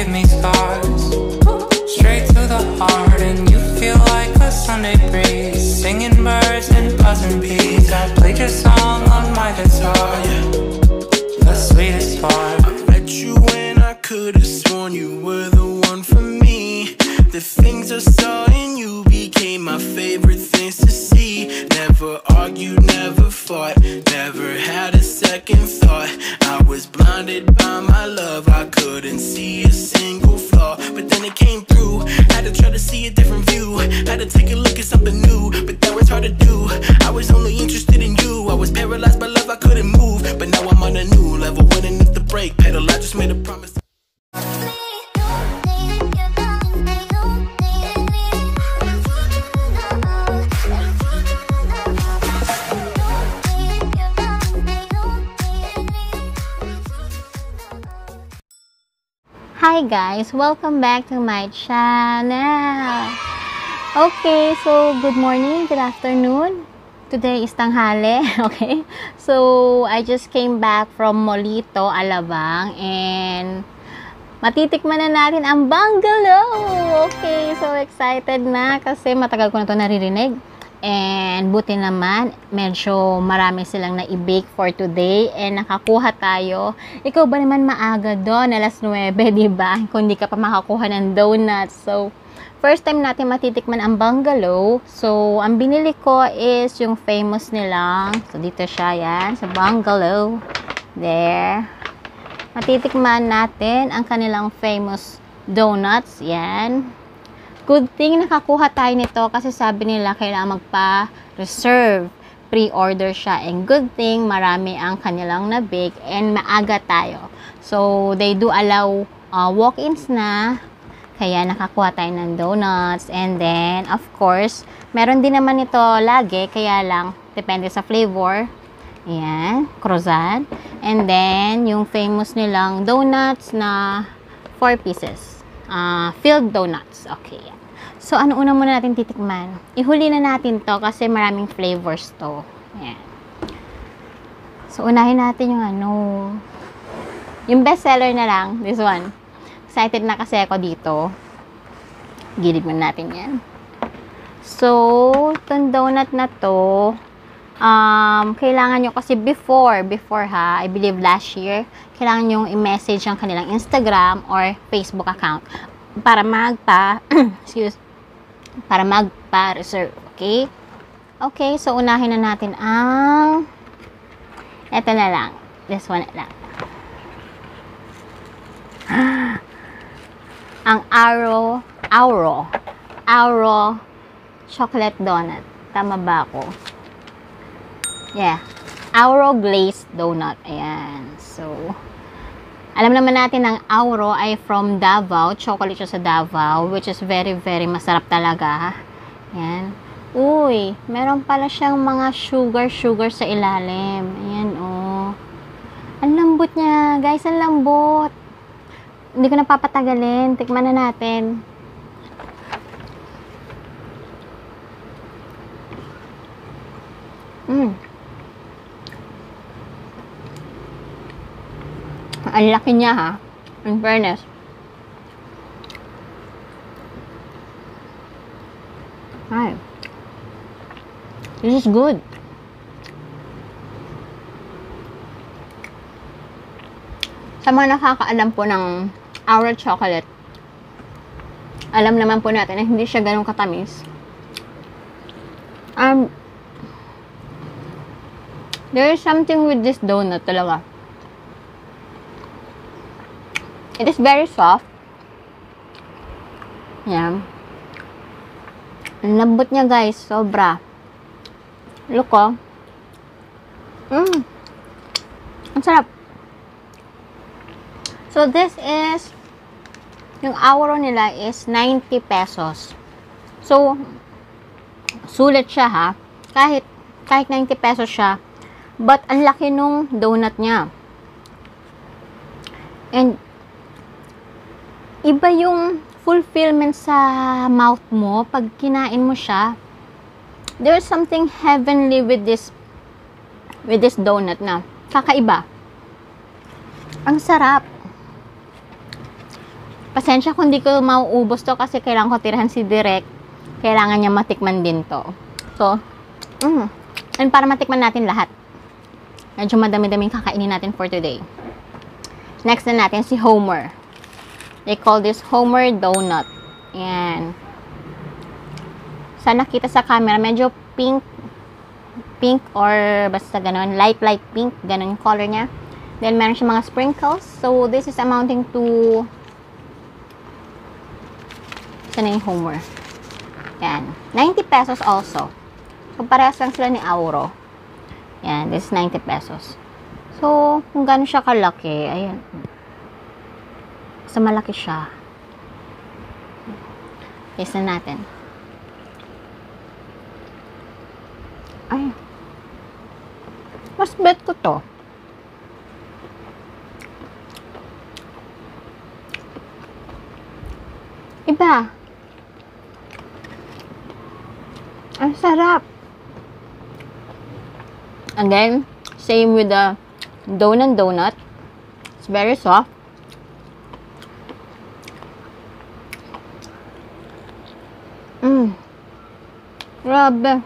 give me scars, straight to the heart. And you feel like a Sunday breeze, singing birds and buzzing bees. I played your song on my guitar, the sweetest part. I met you when I could have sworn you were the one for me. The things I saw in you became my favorite things to see. Never argued, never fought, never had a second thought. I was blinded by my love, I couldn't see a single flaw. But then it came through, had to try to see a different view, had to take a look at something new, but that was hard to do. I was only interested in you, I was paralyzed by love, I couldn't move. But now I'm on a new level, winning at the brake pedal, I just made a promise. Hi guys, welcome back to my channel. Okay, so good morning, good afternoon. Today is tanghali, okay? So I just came back from Molito, Alabang, and matitikman na natin ang bungalow. Okay, so excited na kasi matagal ko na to naririnig. And buti naman, medyo marami silang na-bake for today and nakakuha tayo. Ikaw ba naman maaga doon, alas 9, diba? Kung di ka pa makakuha ng donuts. So, first time natin matitikman ang bungalow. So, ang binili ko is yung famous nilang. So, dito siya yan, sa bungalow. There. Matitikman natin ang kanilang famous donuts. Yan. Good thing nakakuha tayo nito kasi sabi nila kailangan magpa-reserve, pre-order siya, and good thing marami ang kanilang na-bake and maaga tayo. So, they do allow walk-ins na, kaya nakakuha tayo ng donuts. And then, of course, meron din naman ito lagi, kaya lang, depende sa flavor. Ayan, croissant. And then, yung famous nilang donuts na 4 pieces. Filled donuts. Okay. So, ano una muna natin titikman? Ihuli na natin to kasi maraming flavors to. Ayan. So, unahin natin yung ano. Yung best seller na lang. This one. Excited na kasi ako dito. Gilid mo natin yan. So, itong donut na to, kailangan nyo kasi before ha, I believe last year, kailangan nyo i-message ang kanilang Instagram or Facebook account para magpa-reserve, okay? Okay, so unahin na natin ang eto na lang. This one na lang. Ang Auro chocolate donut. Tama ba ako? Yeah, Auro glazed donut. Ayan. So, alam naman natin ang Auro ay from Davao. Chocolate siya sa Davao, which is very, very masarap talaga. Ayan. Uy, meron pala siyang mga sugar sa ilalim. Ayan, oh. Ang lambot niya. Guys, ang lambot. Hindi ko napapatagalin. Tikman na natin. Ang laki niya ha, in fairness. Ay. This is good. Sa mga nakakaalam po ng Auro chocolate, alam naman po natin na hindi siya ganun katamis. There is something with this donut talaga. It is very soft. Yeah. Ang lambot niya guys. Sobra. Look oh. Ang sarap. So this is, yung Auro nila is 90 pesos. So, sulit siya ha. Kahit 90 pesos siya. But, ang laki nung donut niya. And, iba yung fulfillment sa mouth mo pag kinain mo siya. There's something heavenly with this donut na kakaiba. Ang sarap. Pasensya kung di ko mauubos to kasi kailangan ko tirahan si Direk. Kailangan niya matikman din to. So, and para matikman natin lahat. Medyo madami-daming kakainin natin for today. Next na natin si Homer. They call this Homer Donut. Yan. Sana kita sa camera. Medyo pink. Pink or basta ganun. Light pink. Ganun yung color niya. Then, meron siya mga sprinkles. So, this is amounting to... Sana yung Homer. Yan. 90 pesos also. So, parehas lang sila ni Auro. Yan. This is 90 pesos. So, kung gano'n siya kalaki. Ayan. So, malaki siya. Yes na natin. Ay. Mas bet ko to. Iba. Ang sarap. And then, same with the donut. It's very soft. Grabe.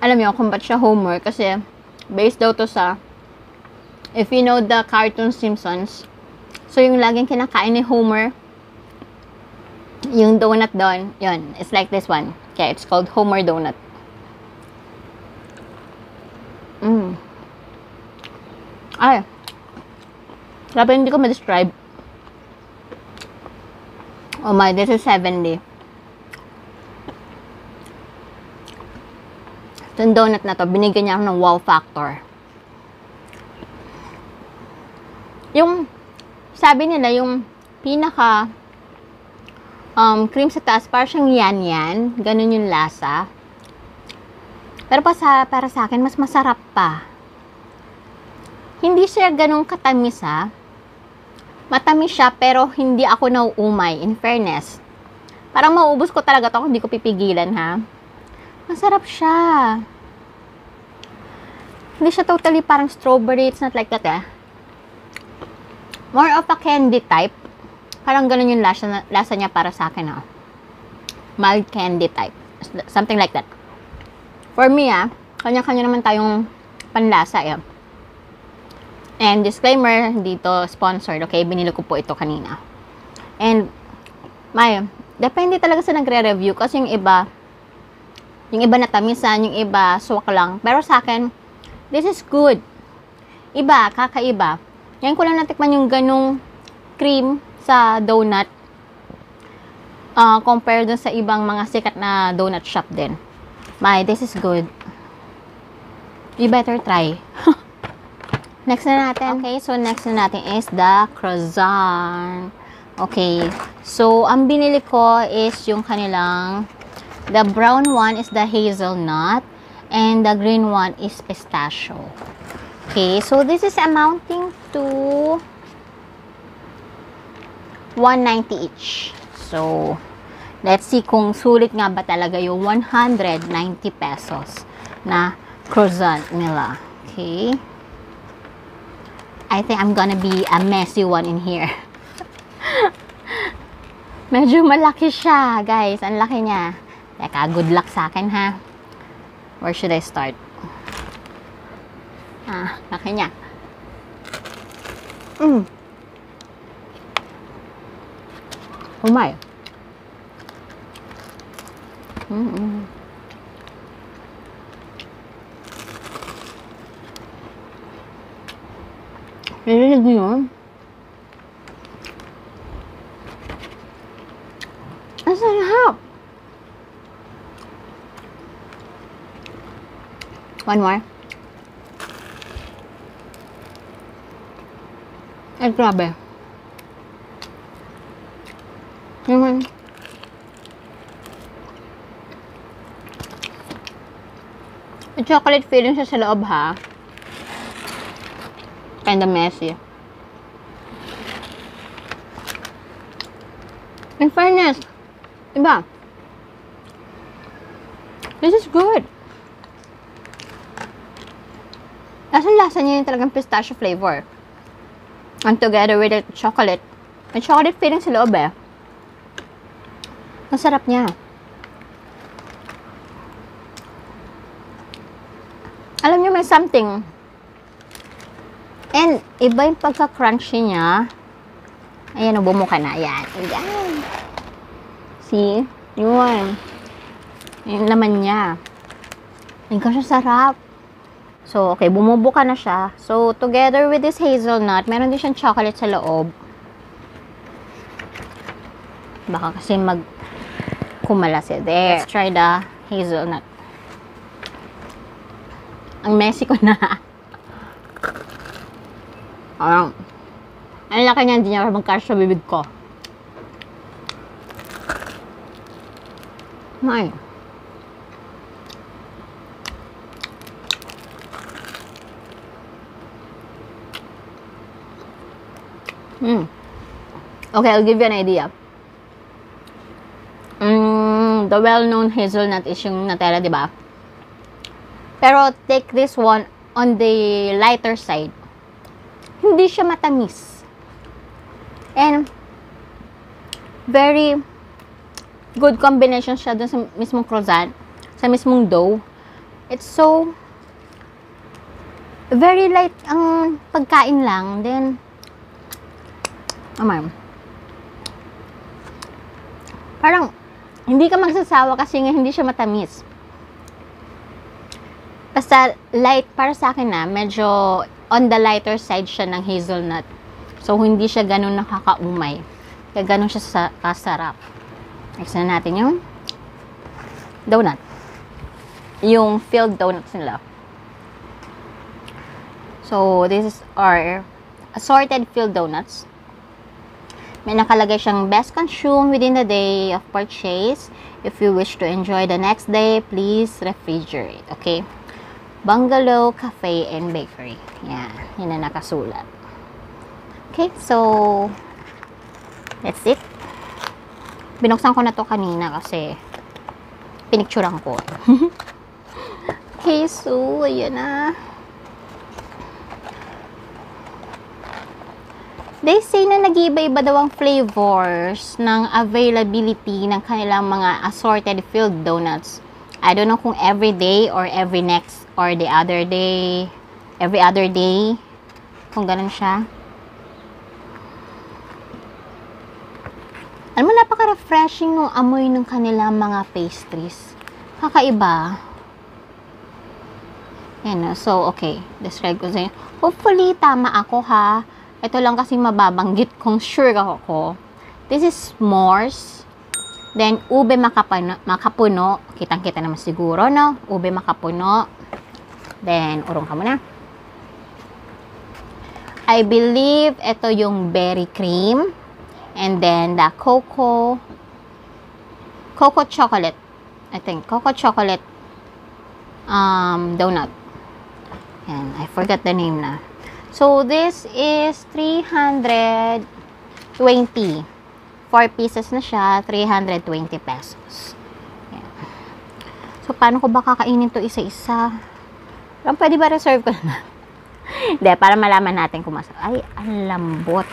Alam niyo kung ba't siya Homer kasi based daw to sa if you know the cartoon Simpsons. So yung laging kinakain ni Homer, yung donut doon, yun, it's like this one. Okay, it's called Homer Donut. Ay. Grabe, hindi ko ma-describe. Oh my, this is 70. Itong donut na to, binigyan niya ako ng wow factor. Yung, sabi nila, yung pinaka cream sa taas, parang yan. Ganun yung lasa. Pero para sa akin, mas masarap pa. Hindi siya ganun katamis, ha. Matamis siya, pero hindi ako nauumay, in fairness. Parang mauubos ko talaga to, hindi ko pipigilan, ha. Masarap siya. Hindi siya totally parang strawberry, it's not like that, eh. More of a candy type. Parang ganun yung lasa niya para sa akin, ha. Mild candy type. Something like that. For me, ha, kanya-kanya naman tayong panlasa, eh. And disclaimer, dito sponsored, okay? Binili ko po ito kanina. And, depende talaga sa nagre-review kasi yung iba natamisan, yung iba suwak lang. Pero sa akin, this is good. Iba, kakaiba. Ngayon ko lang natikman yung ganung cream sa donut compared dun sa ibang mga sikat na donut shop din. This is good. You better try. Next na natin. Okay, so next na natin is the croissant. Okay, so ang binili ko is yung kanilang, the brown one is the hazelnut, and the green one is pistachio. Okay, so this is amounting to 190 each. So, let's see kung sulit nga ba talaga yung 190 pesos na croissant nila. Okay. I think I'm gonna be a messy one in here. Medyo malaki siya, guys. Ang laki niya. Teka, good luck sa akin, ha. Where should I start? Ah, laki niya. Oh my. Narinig mo yun? Ang sarap! One more. Ay, grabe. Naman. Yung chocolate filling siya sa loob, ha? Kinda messy. In fairness, iba. This is good. Lasa niya yung talagang pistachio flavor. And together with the chocolate. May chocolate feeling sa loob eh. Ang sarap niya. Alam niyo may something. And iba yung pagka-crunchy niya. Ayan, bumuka na. Ayan. Ayan. See? Yun. Yung laman niya. Ay, kasi sarap. So, okay. Bumubuka na siya. So, together with this hazelnut, meron din siyang chocolate sa loob. Baka kasi magkumalas eh. There. Let's try the hazelnut. Ang messy ko na. Ayan. Ang laki niya, hindi niya magkasya sa bibig ko. May. Okay, I'll give you an idea. The well-known hazelnut is yung Nutella, di ba? Pero take this one on the lighter side. Hindi siya matamis. And very good combination siya dun sa mismong croissant, sa mismong dough. It's so very light ang pagkain lang. Then, parang hindi ka magsasawa kasi nga hindi siya matamis. Basta light para sa akin na, medyo on the lighter side siya ng hazelnut. So, hindi siya ganun nakakaumay. Kaya ganun siya sa kasarap. Next na natin yung donut. Yung filled donuts nila. So, this are assorted filled donuts. May nakalagay siyang best consumed within the day of purchase. If you wish to enjoy the next day, please refrigerate. Okay? Bungalow Cafe and Bakery. Yan. Yan na nakasulat. Okay, so, that's it. Binuksan ko na to kanina kasi pinicturean ko. Okay, so, ayan na. They say na nag-iba-iba daw ang flavors ng availability ng kanilang mga assorted filled donuts. I don't know kung every day or every next or the other day. Every other day. Kung ganun siya. Alam mo, napaka-refreshing nung amoy ng kanilang mga pastries. Kakaiba. Yan, so, okay. Describe ko sa'yo. Hopefully, tama ako, ha? Ito lang kasi mababanggit kung sure ako. This is s'mores. Then, ube makapuno. Kitang-kita naman siguro, no? Ube makapuno. Then, urong ka muna. I believe ito yung berry cream. And then, the cocoa chocolate. I think, cocoa chocolate donut. And I forgot the name na. So, this is 320. 4 pieces na siya, 320 pesos. Ayan. So, paano ko ba kakainin to isa-isa? Parang pwede ba reserve ko na? Hindi, para malaman natin kung masarap. Ay, ang lambot.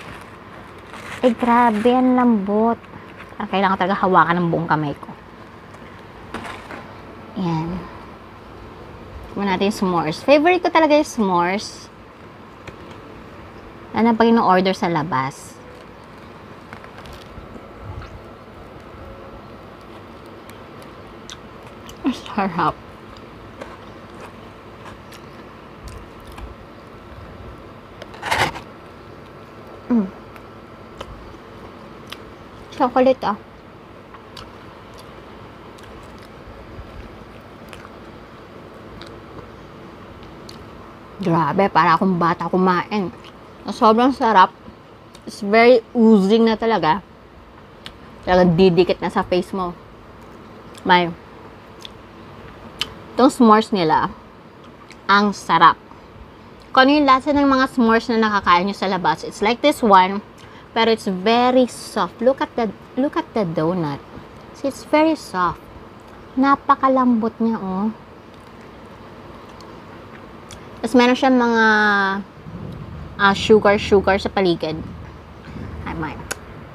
Eh, grabe, ang lambot. Kailangan talaga hawakan ng buong kamay ko. Ayan. Tignan natin yung s'mores. Favorite ko talaga yung s'mores. Ano pag ino-order sa labas. Sarap. Chocolate, ah. Grabe, para akong bata kumain. Sobrang sarap. It's very oozing na talaga. Talagang didikit na sa face mo. May. Itong s'mores nila, ang sarap. Kung yung lasa ng mga s'mores na nakakain nyo sa labas, it's like this one. Pero it's very soft. Look at the donut. See, it's very soft. Napakalambot niya, oh. Tapos meron siyang mga sugar sa paligid.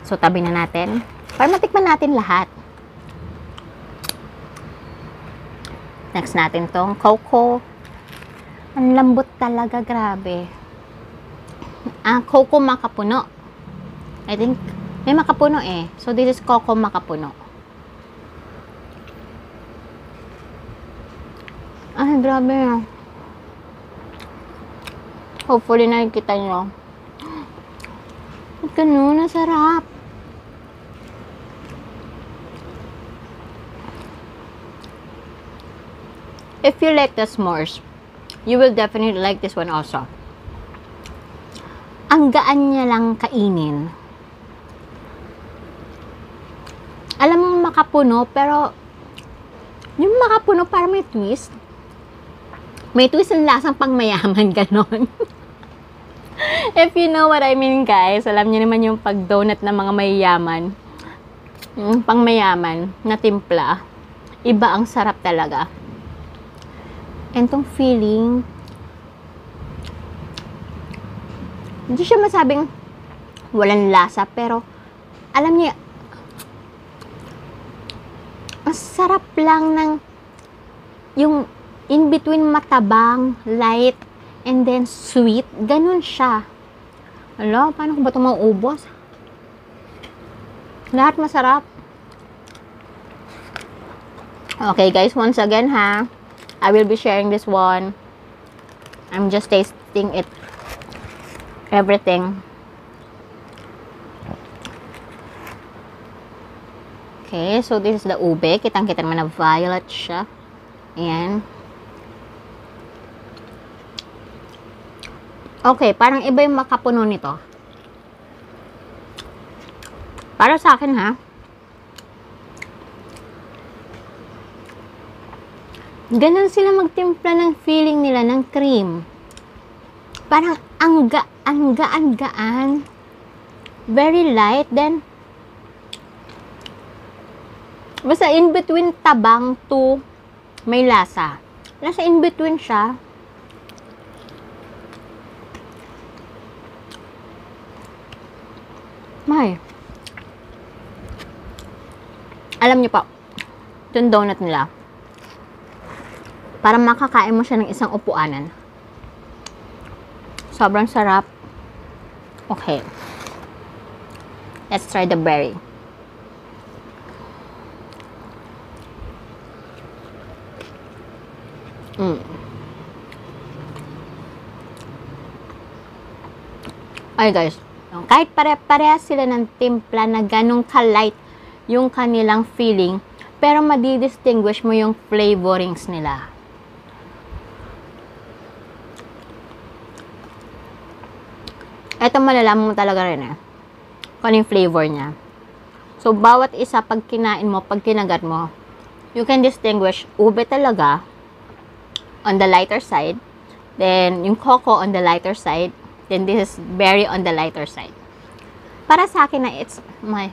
So tabi na natin para matikman natin lahat. Next natin tong cocoa. Ang lambot talaga, grabe. Cocoa makapuno. I think may makapuno eh. So this is cocoa makapuno. Ay, grabe. Hopefully nakikita nyo. At ganun, nasarap. If you like the s'mores, you will definitely like this one also. Ang gaan niya lang kainin. Alam mo makapuno, pero yung makapuno para may twist. May twist ang lasang pangmayaman, ganon. If you know what I mean, guys, alam niyo naman yung pag-donut ng mga mayayaman, yung pangmayaman na timpla, iba ang sarap talaga. And tong feeling, hindi siya masabing walang lasa, pero alam niyo, ang sarap lang ng yung in between matabang, light, and then sweet. Ganun siya. Alo, paano ko ba ito mauubos? Lahat masarap. Okay guys, once again ha, I will be sharing this one. I'm just tasting it. Everything. Okay, so this is the ube. Kitang-kita naman na violet siya. Ayan. Okay, parang iba yung makapuno nito. Para sa akin ha. Ganun sila magtimpla ng feeling nila ng cream. Parang ang gaan-gaan. Very light, then basta in between tabang to may lasa. Nasa in between siya. May. Alam niyo pa, yung donut nila, para makakain mo siya ng isang upuanan. Sobrang sarap. Okay. Let's try the berry. Ay guys, kahit pare-parehas sila ng timpla na ganong ka-light yung kanilang feeling, pero madidistinguish mo yung flavorings nila. Ito malalaman mo talaga rin eh, kung yung flavor niya. So, bawat isa pag kinain mo, pag kinagat mo, you can distinguish ube talaga on the lighter side, then yung cocoa on the lighter side, then this is berry on the lighter side. Para sa akin na it's my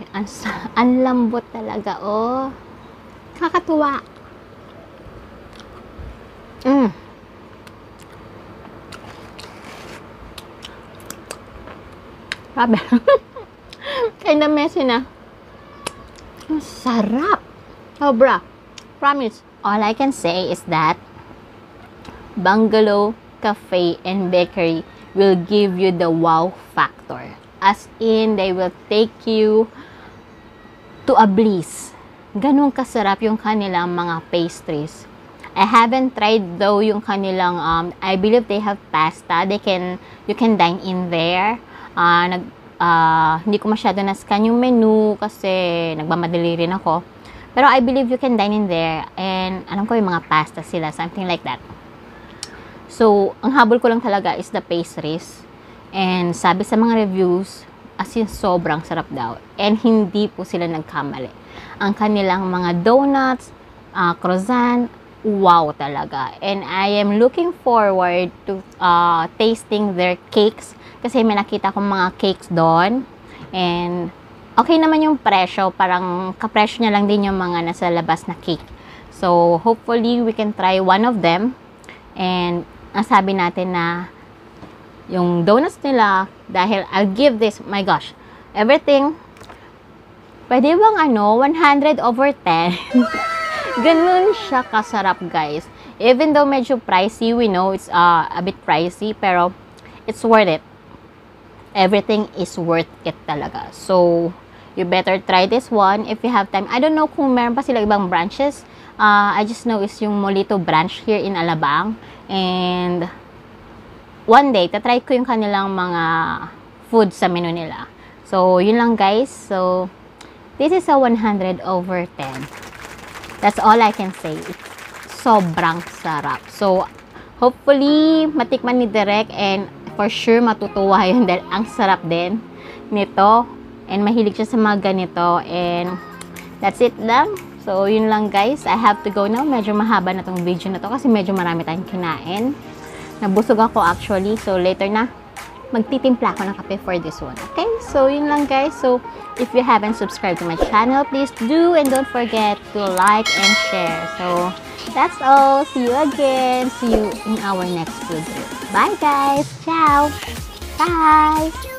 ang lambot talaga, oh. Kakatuwa. Grabe. Kind of messy na. Ang sarap. Sobra. Promise. All I can say is that Bungalow Cafe and Bakery will give you the wow factor. As in, they will take you to a bliss. Ganun kasarap yung kanilang mga pastries. I haven't tried though yung kanilang, I believe they have pasta. You can dine in there. Hindi ko masyado na-scan yung menu kasi nagmamadali rin ako. Pero I believe you can dine in there. And alam ko yung mga pasta sila, something like that. So, ang habol ko lang talaga is the pastries. And sabi sa mga reviews, as in sobrang sarap daw. And hindi po sila nagkamali. Ang kanilang mga donuts, croissant, wow talaga. And I am looking forward to tasting their cakes. Kasi may nakita akong mga cakes doon. And okay naman yung presyo. Parang kapresyo niya lang din yung mga nasa labas na cake. So, hopefully we can try one of them. And nasabi natin na yung donuts nila, dahil I'll give this, my gosh, everything, pwede bang 100/10? Ganun siya kasarap, guys. Even though medyo pricey, we know it's a bit pricey, pero it's worth it. Everything is worth it talaga. So, you better try this one if you have time. I don't know kung meron pa sila ibang branches. I just know is yung Molito branch here in Alabang. And one day, tatry ko yung kanilang mga food sa menu nila. So, yun lang, guys. So, this is a 100/10. That's all I can say. It's sobrang sarap. So, hopefully, matikman ni Direk, and for sure, matutuwa yun dahil ang sarap din nito. And mahilig siya sa mga ganito. And that's it lang. So, yun lang, guys. I have to go now. Medyo mahaba na tong video na to kasi medyo marami tayong kinain. Nabusog ako actually. So, later na, magtitimpla ako ng kape for this one. Okay? So, yun lang, guys. So, if you haven't subscribed to my channel, please do. And don't forget to like and share. So, that's all. See you again. See you in our next video. Bye, guys. Ciao. Bye.